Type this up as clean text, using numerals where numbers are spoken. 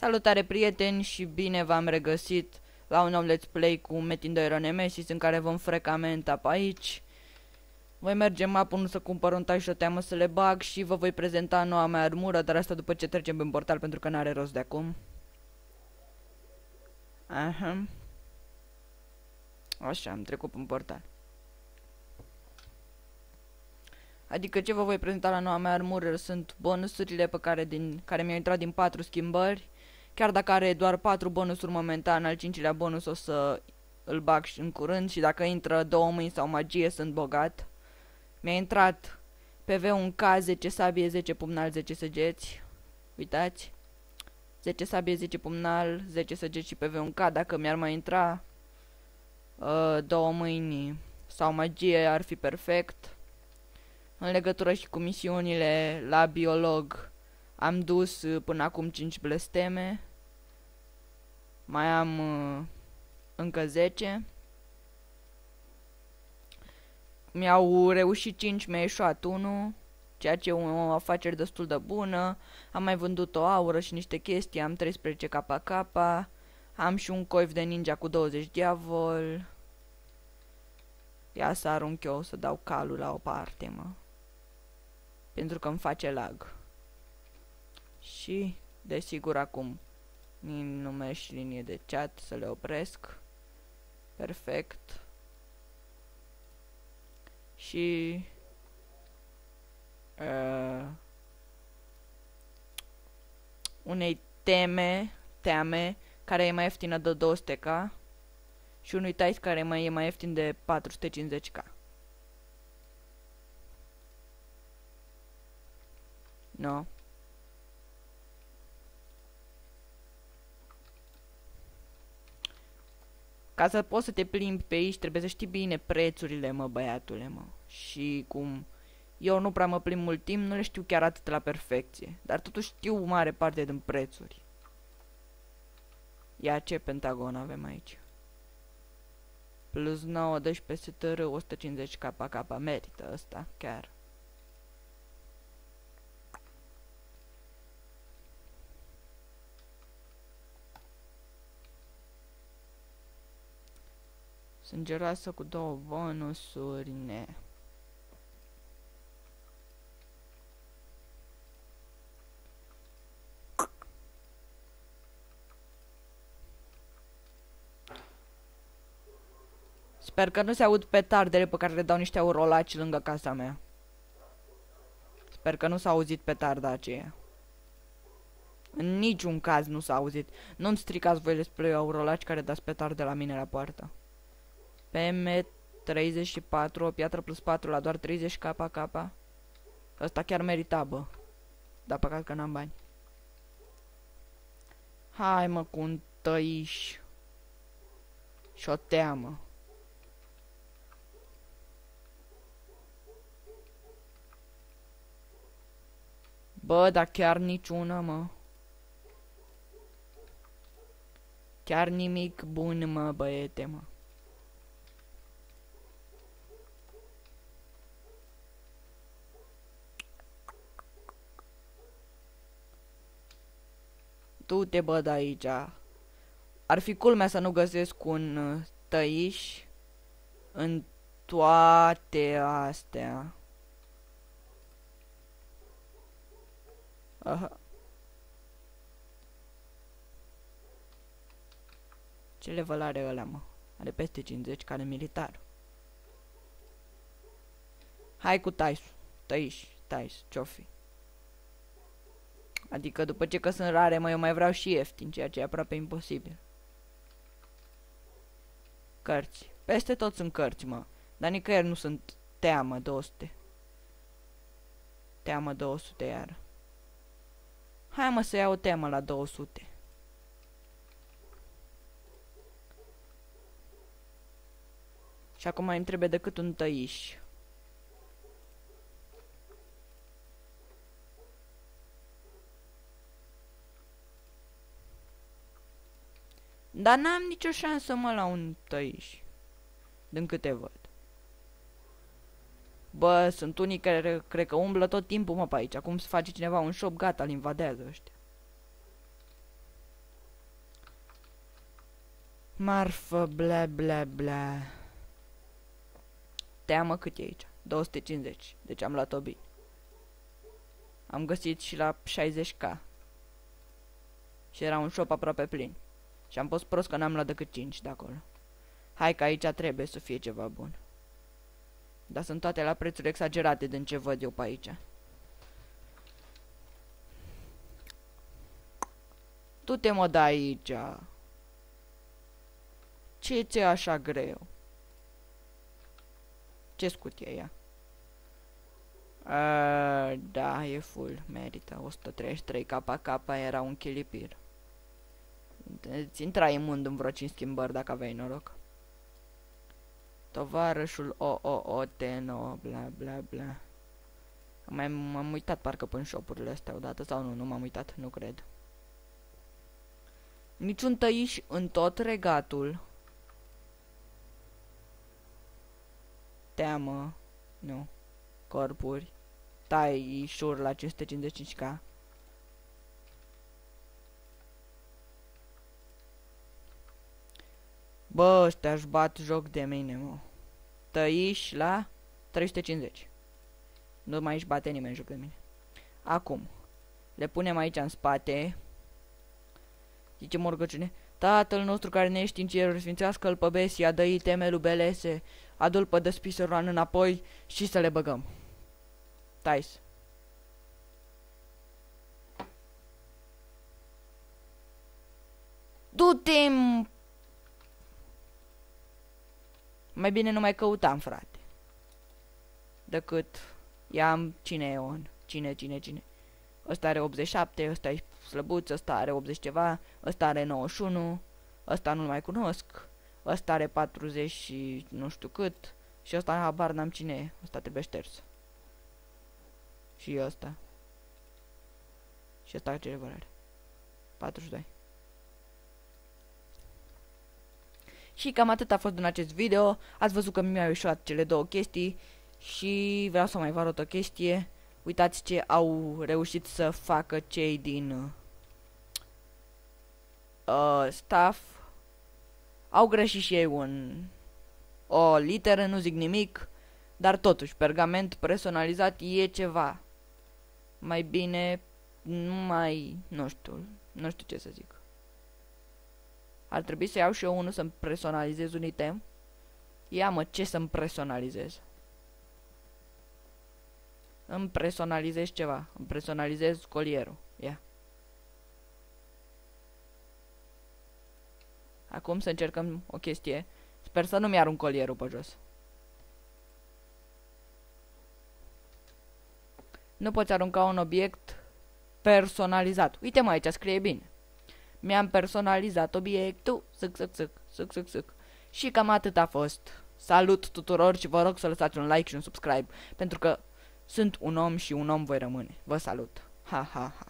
Salutare prieteni și bine v-am regăsit la un nou let's play cu Metin2RO Nemesis în care vom freca mentap aici. Voi merge în mapă, nu să cumpăr un tai și o teamă să le bag și vă voi prezenta noua mea armură, dar asta după ce trecem pe portal pentru că n-are rost de acum. Aha. Așa, am trecut în portal. Adică ce vă voi prezenta la noua mea armură sunt bonusurile pe care mi-au intrat din 4 schimbări. Chiar dacă are doar 4 bonusuri momentan, al 5-lea bonus o să îl bag și în curând și dacă intră 2 mâini sau magie sunt bogat. Mi-a intrat PV 1K, 10 sabie, 10 pumnal, 10 săgeți. Uitați. 10 sabie, 10 pumnal, 10 săgeți și PV 1K. Dacă mi-ar mai intra 2 mâini sau magie ar fi perfect. În legătură și cu misiunile la biolog, am dus până acum 5 blesteme. Mai am încă 10. Mi-au reușit 5, mi-a ieșuat 1, ceea ce e o afacere destul de bună. Am mai vândut o aură și niște chestii, am 13 KK. Am și un coif de ninja cu 20 diavol. Ia să arunc eu, să dau calul la o parte, mă. Pentru că îmi face lag. Și, desigur, acum nume și linie de chat să le opresc. Perfect. Și unei teme care e mai ieftină de 200k și unui tais care mai e mai ieftin de 450k. No. Ca să poți să te plimbi pe aici, trebuie să știi bine prețurile, mă, băiatule, mă. Și cum eu nu prea mă plimb mult timp, nu le știu chiar atât la perfecție. Dar totuși știu mare parte din prețuri. Ia ce pentagon avem aici. Plus 9, deci pe STR, 150 KK. Merită ăsta, chiar. Sângeroasă cu 2 bonusuri, ne. Sper că nu se aud petardele pe care le dau niște urolaci lângă casa mea. Sper că nu s-a auzit petarda aceea. În niciun caz nu s-a auzit. Nu-mi stricați voi despre urolaci care dați petarde la mine la poartă. PM34, o piatră plus 4 la doar 30 KK. Ăsta chiar merita, bă. Dar păcat că n-am bani. Hai, mă, cu un tăiș. Și o teamă. Bă, dar chiar niciuna, mă. Chiar nimic bun, mă, băiete, mă. Tu te băd aici. Ar fi culmea să nu găsesc un tăiș în toate astea. Aha. Ce level are ăla, mă? Are peste 50, care militar. Hai cu tăiș, ce-o fi. Adică după ce că sunt rare, mă, eu mai vreau și ieftin, ceea ce e aproape imposibil. Cărți. Peste tot sunt cărți, mă. Dar nicăieri nu sunt teamă 200. Teamă 200 iară. Hai, mă, să iau o temă la 200. Și acum mai îmi trebuie decât un tăiș. Dar n-am nicio șansă, mă, la un tăiș. Din câte văd. Bă, sunt unii care cred că umblă tot timpul, mă, pe aici. Acum se face cineva un shop, gata, îl invadează ăștia. Marfă, bla bla bla. Teamă, cât e aici? 250. Deci am luat-o bine. Am găsit și la 60k. Și era un shop aproape plin. Și am fost prost că n-am luat decât 5 de acolo. Hai că aici trebuie să fie ceva bun. Dar sunt toate la prețuri exagerate din ce văd eu pe aici. Tu te mă dai aici. Ce ți-e așa greu? Ce scutie ea? Da, e full, merită. 133 KK era un chilipir. Îți intrai imund în vreo 5 schimbări dacă aveai noroc. Tovarășul OOOTNO, bla bla bla. M-am uitat parcă până shopurile astea odată sau nu, nu m-am uitat, nu cred. Niciun tăiș în tot regatul. Teamă, nu. Corpuri. Taișuri la 555k. Bă, ăștia-și bat joc de mine, mă. Tăiși la 350. Nu mai își bate nimeni joc de mine. Acum. Le punem aici în spate. Zicem o rugăciune. Tatăl nostru care ne ești în ceruri, sfințească-l pe Besia, dă-i temelu belese, adu-l pe despiseroan înapoi și să le băgăm. Tais. Du-te-mi! Mai bine nu mai căutam, frate. Decât i-am cine e on. Cine. Ăsta are 87, ăsta e slăbuț, ăsta are 80 ceva, ăsta are 91, ăsta nu-l mai cunosc, ăsta are 40 și nu știu cât, și ăsta habar n-am cine e, ăsta trebuie șters. Și ăsta. Și ăsta ce valoare are? 42. Și cam atât a fost din acest video. Ați văzut că mi-au ieșuat cele două chestii și vreau să mai vă arăt o chestie. Uitați ce au reușit să facă cei din staff. Au greșit și ei o literă, nu zic nimic, dar totuși pergament personalizat e ceva. Mai bine nu știu ce să zic. Ar trebui să iau și eu unul să-mi personalizez un item. Ia mă, ce să-mi personalizez? Îmi personalizez ceva. Îmi personalizez colierul. Ia. Acum să încercăm o chestie. Sper să nu-mi arunc colierul pe jos. Nu poți arunca un obiect personalizat. Uite mă, aici scrie bine. Mi-am personalizat obiectul. Sâc. Și cam atât a fost. Salut tuturor și vă rog să lăsați un like și un subscribe. Pentru că sunt un om și un om voi rămâne. Vă salut. Ha ha ha.